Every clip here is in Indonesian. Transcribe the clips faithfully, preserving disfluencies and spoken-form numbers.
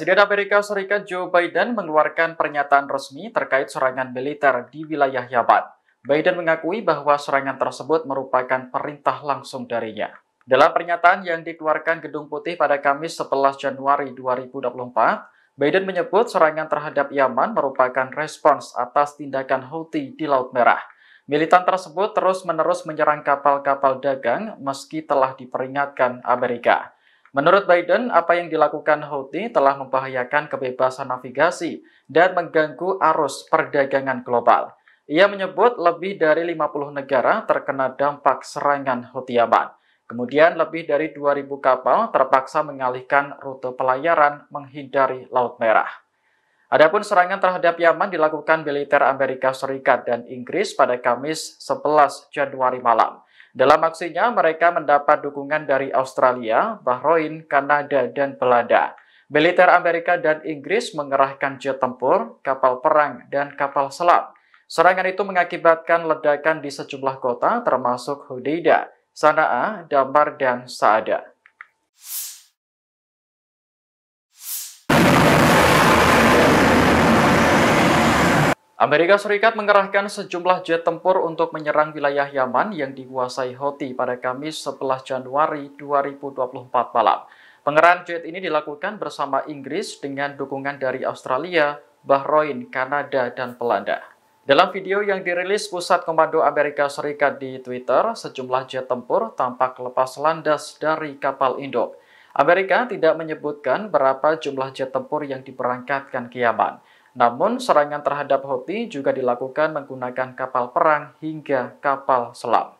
Presiden Amerika Serikat Joe Biden mengeluarkan pernyataan resmi terkait serangan militer di wilayah Yaman. Biden mengakui bahwa serangan tersebut merupakan perintah langsung darinya. Dalam pernyataan yang dikeluarkan Gedung Putih pada Kamis sebelas Januari dua ribu dua puluh empat, Biden menyebut serangan terhadap Yaman merupakan respons atas tindakan Houthi di Laut Merah. Militan tersebut terus-menerus menyerang kapal-kapal dagang meski telah diperingatkan Amerika. Menurut Biden, apa yang dilakukan Houthi telah membahayakan kebebasan navigasi dan mengganggu arus perdagangan global. Ia menyebut lebih dari lima puluh negara terkena dampak serangan Houthi Yaman. Kemudian lebih dari dua ribu kapal terpaksa mengalihkan rute pelayaran menghindari Laut Merah. Adapun serangan terhadap Yaman dilakukan militer Amerika Serikat dan Inggris pada Kamis sebelas Januari malam. Dalam aksinya, mereka mendapat dukungan dari Australia, Bahrain, Kanada, dan Belanda. Militer Amerika dan Inggris mengerahkan jet tempur, kapal perang, dan kapal selam. Serangan itu mengakibatkan ledakan di sejumlah kota termasuk Hodeidah, Sana'a, Dhamar, dan Saada. Amerika Serikat mengerahkan sejumlah jet tempur untuk menyerang wilayah Yaman yang dikuasai Houthi pada Kamis sebelas Januari dua ribu dua puluh empat malam. Pengerahan jet ini dilakukan bersama Inggris dengan dukungan dari Australia, Bahrain, Kanada, dan Belanda. Dalam video yang dirilis Pusat Komando Amerika Serikat di Twitter, sejumlah jet tempur tampak lepas landas dari kapal induk. Amerika tidak menyebutkan berapa jumlah jet tempur yang diberangkatkan ke Yaman. Namun, serangan terhadap Houthi juga dilakukan menggunakan kapal perang hingga kapal selam.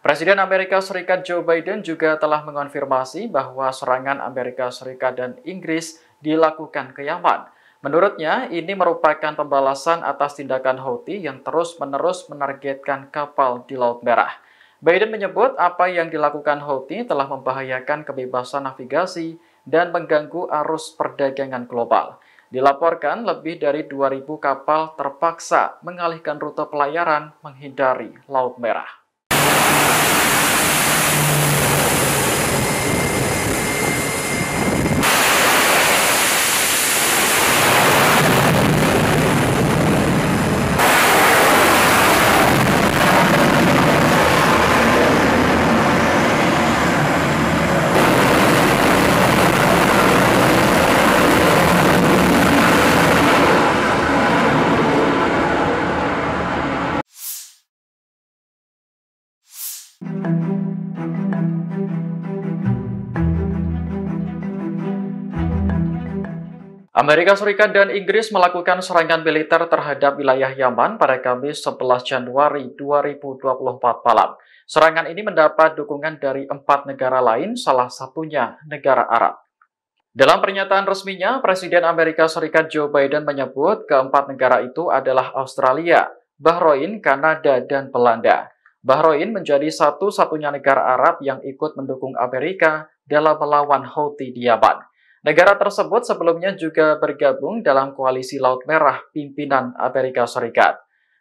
Presiden Amerika Serikat Joe Biden juga telah mengonfirmasi bahwa serangan Amerika Serikat dan Inggris dilakukan ke Yaman. Menurutnya, ini merupakan pembalasan atas tindakan Houthi yang terus-menerus menargetkan kapal di Laut Merah. Biden menyebut apa yang dilakukan Houthi telah membahayakan kebebasan navigasi dan mengganggu arus perdagangan global. Dilaporkan lebih dari dua ribu kapal terpaksa mengalihkan rute pelayaran menghindari Laut Merah. Amerika Serikat dan Inggris melakukan serangan militer terhadap wilayah Yaman pada Kamis sebelas Januari dua ribu dua puluh empat malam. Serangan ini mendapat dukungan dari empat negara lain, salah satunya negara Arab. Dalam pernyataan resminya, Presiden Amerika Serikat Joe Biden menyebut keempat negara itu adalah Australia, Bahrain, Kanada, dan Belanda. Bahrain menjadi satu-satunya negara Arab yang ikut mendukung Amerika dalam melawan Houthi di Yaman. Negara tersebut sebelumnya juga bergabung dalam koalisi Laut Merah pimpinan Amerika Serikat.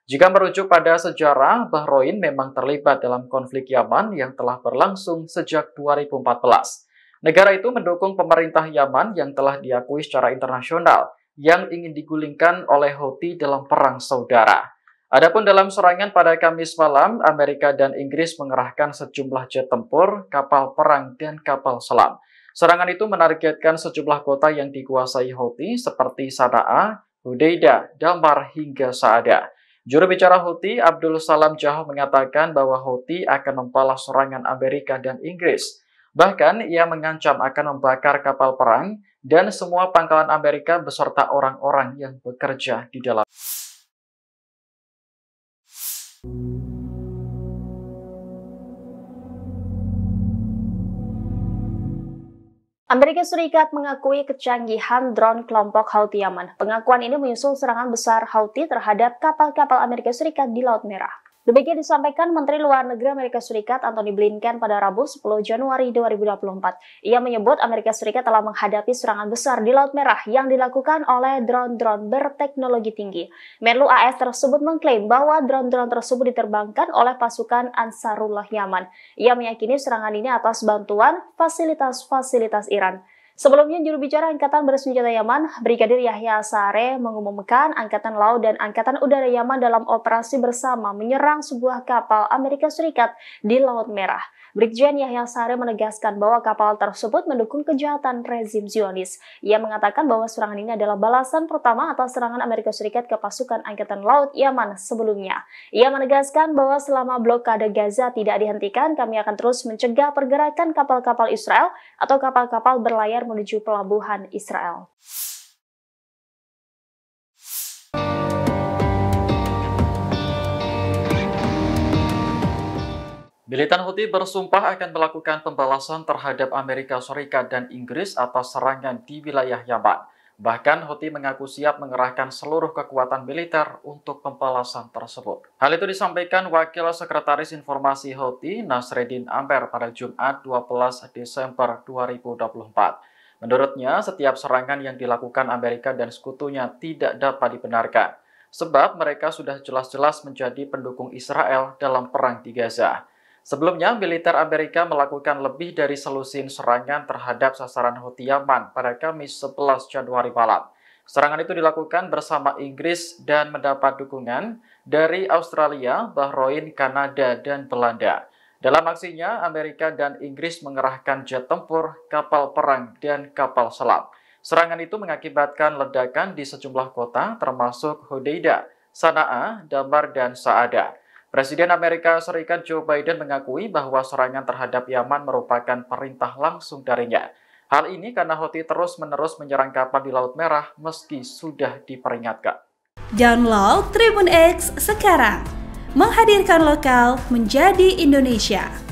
Jika merujuk pada sejarah, Bahrain memang terlibat dalam konflik Yaman yang telah berlangsung sejak dua ribu empat belas. Negara itu mendukung pemerintah Yaman yang telah diakui secara internasional, yang ingin digulingkan oleh Houthi dalam perang saudara. Adapun dalam serangan pada Kamis malam, Amerika dan Inggris mengerahkan sejumlah jet tempur, kapal perang, dan kapal selam. Serangan itu menargetkan sejumlah kota yang dikuasai Houthi seperti Sana'a, Hodeidah, Dhamar, hingga Saada. Juru bicara Houthi, Abdul Salam Jauh, mengatakan bahwa Houthi akan membalas serangan Amerika dan Inggris. Bahkan, ia mengancam akan membakar kapal perang dan semua pangkalan Amerika beserta orang-orang yang bekerja di dalam. Amerika Serikat mengakui kecanggihan drone kelompok Houthi Yaman. Pengakuan ini menyusul serangan besar Houthi terhadap kapal-kapal Amerika Serikat di Laut Merah. Demikian disampaikan Menteri Luar Negeri Amerika Serikat Antony Blinken pada Rabu sepuluh Januari dua ribu dua puluh empat. Ia menyebut Amerika Serikat telah menghadapi serangan besar di Laut Merah yang dilakukan oleh drone-drone berteknologi tinggi. Menlu A S tersebut mengklaim bahwa drone-drone tersebut diterbangkan oleh pasukan Ansarullah Yaman. Ia meyakini serangan ini atas bantuan fasilitas-fasilitas Iran. Sebelumnya, juru bicara Angkatan Bersenjata Yaman, Brigadir Yahya Saree, mengumumkan Angkatan Laut dan Angkatan Udara Yaman dalam operasi bersama menyerang sebuah kapal Amerika Serikat di Laut Merah. Brigjen Yahya Saree menegaskan bahwa kapal tersebut mendukung kejahatan rezim Zionis. Ia mengatakan bahwa serangan ini adalah balasan pertama atas serangan Amerika Serikat ke pasukan Angkatan Laut Yaman sebelumnya. Ia menegaskan bahwa selama blokade Gaza tidak dihentikan, kami akan terus mencegah pergerakan kapal-kapal Israel atau kapal-kapal berlayar menuju pelabuhan Israel. Militan Houthi bersumpah akan melakukan pembalasan terhadap Amerika Serikat dan Inggris atas serangan di wilayah Yaman. Bahkan Houthi mengaku siap mengerahkan seluruh kekuatan militer untuk pembalasan tersebut. Hal itu disampaikan Wakil Sekretaris Informasi Houthi Nasreddin Amer pada Jumat dua belas Desember dua ribu dua puluh empat. Menurutnya, setiap serangan yang dilakukan Amerika dan sekutunya tidak dapat dibenarkan, sebab mereka sudah jelas-jelas menjadi pendukung Israel dalam perang di Gaza. Sebelumnya, militer Amerika melakukan lebih dari selusin serangan terhadap sasaran Houthi Yaman pada Kamis sebelas Januari malam. Serangan itu dilakukan bersama Inggris dan mendapat dukungan dari Australia, Bahrain, Kanada, dan Belanda. Dalam aksinya, Amerika dan Inggris mengerahkan jet tempur, kapal perang, dan kapal selam. Serangan itu mengakibatkan ledakan di sejumlah kota termasuk Hodeidah, Sana'a, Dhamar, dan Saada. Presiden Amerika Serikat Joe Biden mengakui bahwa serangan terhadap Yaman merupakan perintah langsung darinya. Hal ini karena Houthi terus-menerus menyerang kapal di Laut Merah meski sudah diperingatkan. Download Tribun X sekarang, menghadirkan lokal menjadi Indonesia.